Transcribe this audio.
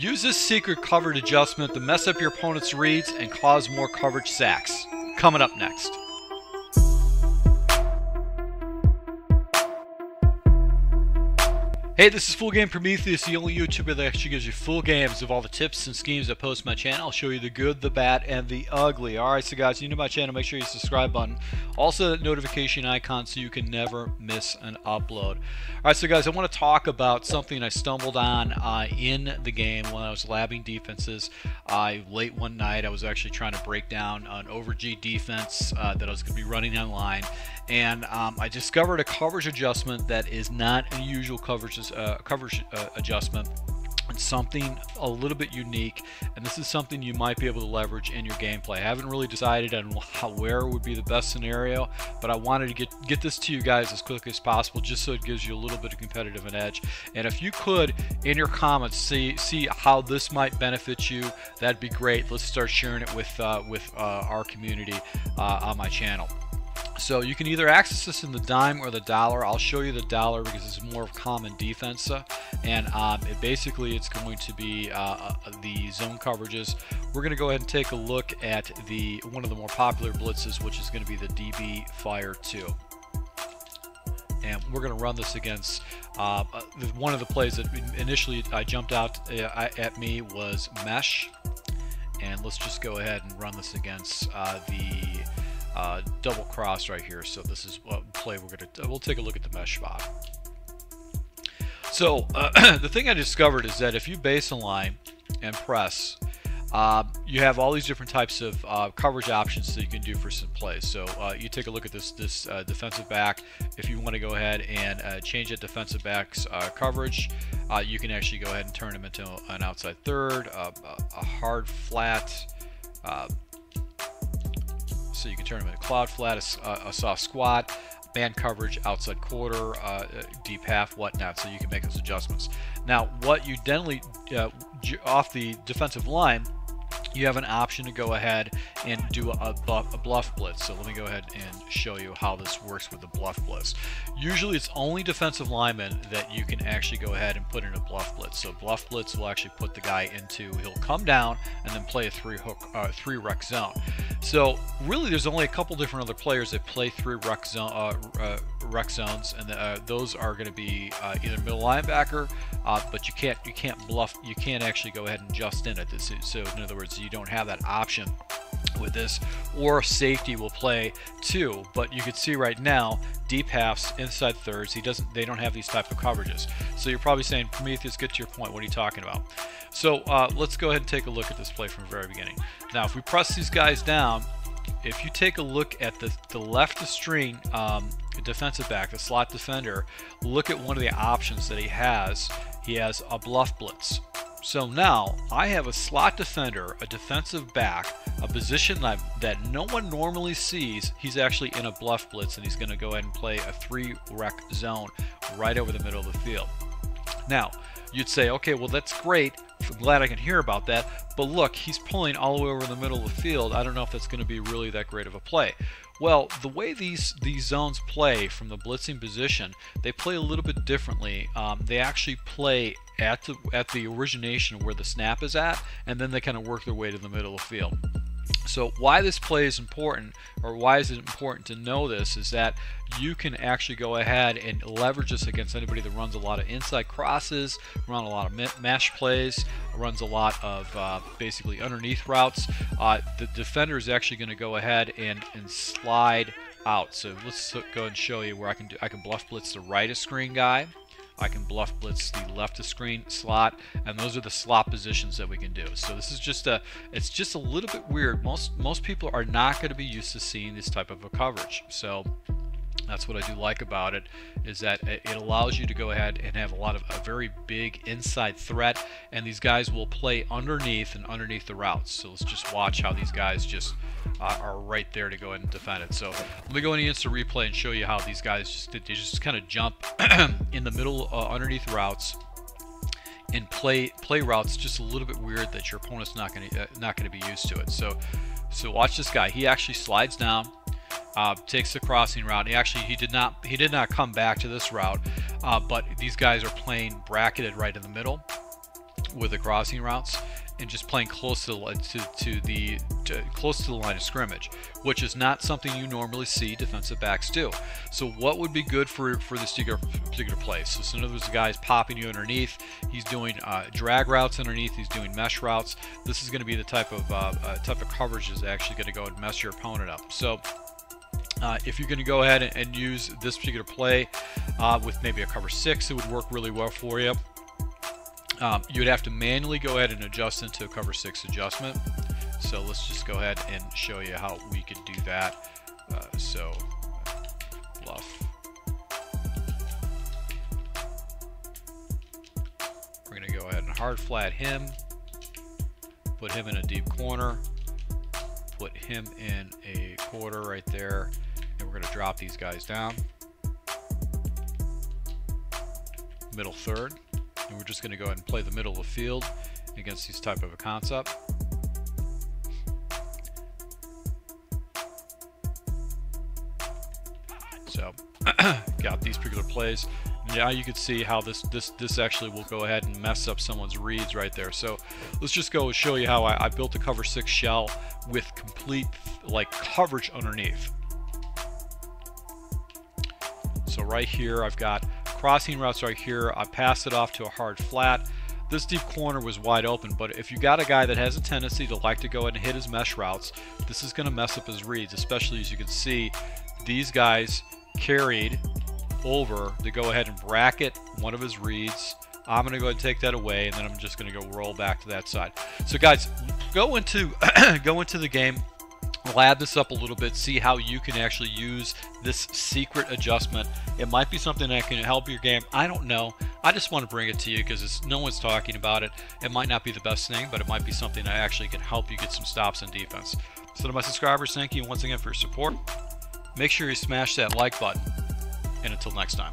Use this secret coverage adjustment to mess up your opponent's reads and cause more coverage sacks. Coming up next. Hey, this is Full Game Prometheus, the only YouTuber that actually gives you full games of all the tips and schemes I post on my channel. I'll show you the good, the bad, and the ugly. Alright, so guys, if you're new to my channel, make sure you subscribe button. Also, that notification icon so you can never miss an upload. Alright, so guys, I want to talk about something I stumbled on in the game when I was labbing defenses. Late one night, I was actually trying to break down an over-G defense that I was going to be running online. And I discovered a coverage adjustment that is not a usual coverage adjustment, and something a little bit unique, and this is something you might be able to leverage in your gameplay. I haven't really decided on where would be the best scenario, but I wanted to get this to you guys as quickly as possible, just so it gives you a little bit of competitive an edge. And if you could, in your comments, see how this might benefit you, that'd be great. Let's start sharing it with our community on my channel. So you can either access this in the dime or the dollar. I'll show you the dollar because it's more of common defense, and it's going to be the zone coverages. We're going to go ahead and take a look at the one of the more popular blitzes, which is going to be the DB Fire 2. And we're going to run this against one of the plays that initially jumped out at me was Mesh. And let's just go ahead and run this against the double cross right here. So this is what play we'll take a look at the mesh spot. So the thing I discovered is that if you base align and press, you have all these different types of coverage options that you can do for some plays. So you take a look at this defensive back. If you want to go ahead and change that defensive back's coverage, you can actually go ahead and turn him into an outside third, a hard flat. So you can turn them into cloud flat, a soft squat, band coverage, outside quarter, deep half, whatnot. So you can make those adjustments. Now, what you generally off the defensive line, you have an option to go ahead and do a bluff blitz. So let me go ahead and show you how this works with the bluff blitz. Usually it's only defensive linemen that you can actually go ahead and put in a bluff blitz. So bluff blitz will actually put the guy into, he'll come down and then play a three rec zone. So really there's only a couple different other players that play three rec zone, rec zones, and those are going to be either middle linebacker, but you can't bluff, you can't actually go ahead and just in it. So in other words, you don't have that option with this, or safety will play too. But you can see right now, deep halves, inside thirds, they don't have these type of coverages. So you're probably saying, Prometheus, get to your point, what are you talking about? So let's go ahead and take a look at this play from the very beginning. Now if we press these guys down, if you take a look at the left of string defensive back, the slot defender, look at one of the options that he has. He has a bluff blitz. So now I have a slot defender, a defensive back, a position that no one normally sees. He's actually in a bluff blitz, and he's going to go ahead and play a three rec zone right over the middle of the field. Now you'd say, okay, well that's great, I'm glad I can hear about that, but look, he's pulling all the way over the middle of the field. I don't know if that's going to be really that great of a play. Well, the way these zones play from the blitzing position, they play a little bit differently. They actually play at the origination where the snap is at, and then they kind of work their way to the middle of the field. So why this play is important, or why is it important to know this, is that you can actually go ahead and leverage this against anybody that runs a lot of inside crosses, run a lot of mash plays, runs a lot of basically underneath routes. The defender is actually going to go ahead and slide out. So let's go ahead and show you where I can bluff blitz the right of screen guy. I can bluff blitz the left of screen slot, and those are the slot positions that we can do. So this is just it's just a little bit weird. Most people are not going to be used to seeing this type of a coverage. So that's what I do like about it, is that it allows you to go ahead and have a very big inside threat, and these guys will play underneath and underneath the routes. So let's just watch how these guys just are right there to go ahead and defend it. So let me go into instant replay and show you how these guys just kind of jump in the middle underneath routes and play routes just a little bit weird that your opponent's not going to be used to it. So watch this guy. He actually slides down. Takes the crossing route. He did not come back to this route, but these guys are playing bracketed right in the middle. with the crossing routes and just playing close to the line of scrimmage, which is not something you normally see defensive backs do. So what would be good for this particular play? So in other words, the guy's popping you underneath, he's doing drag routes underneath, he's doing mesh routes. This is going to be the type of coverage is actually going to go and mess your opponent up. So if you're going to go ahead and use this particular play with maybe a cover 6, it would work really well for you. You'd have to manually go ahead and adjust into a cover 6 adjustment. So let's just go ahead and show you how we could do that. So bluff. We're going to go ahead and hard flat him, put him in a deep corner, put him in a quarter right there, and we're going to drop these guys down. Middle third. And we're just going to go ahead and play the middle of the field against these type of a concept. So got these particular plays. Now you can see how this actually will go ahead and mess up someone's reads right there. So let's just go show you how I built a cover 6 shell with complete like coverage underneath. So right here I've got crossing routes right here. I pass it off to a hard flat. This deep corner was wide open, but if you got a guy that has a tendency to like to go ahead and hit his mesh routes, this is going to mess up his reads, especially as you can see these guys carried over to go ahead and bracket one of his reads. I'm going to go ahead and take that away, and then I'm just going to go roll back to that side. So guys, go into the game. We'll add this up a little bit, see how you can actually use this secret adjustment. It might be something that can help your game. I don't know. I just want to bring it to you because no one's talking about it. It might not be the best thing, but it might be something that actually can help you get some stops in defense. So to my subscribers, thank you once again for your support. Make sure you smash that like button. And until next time.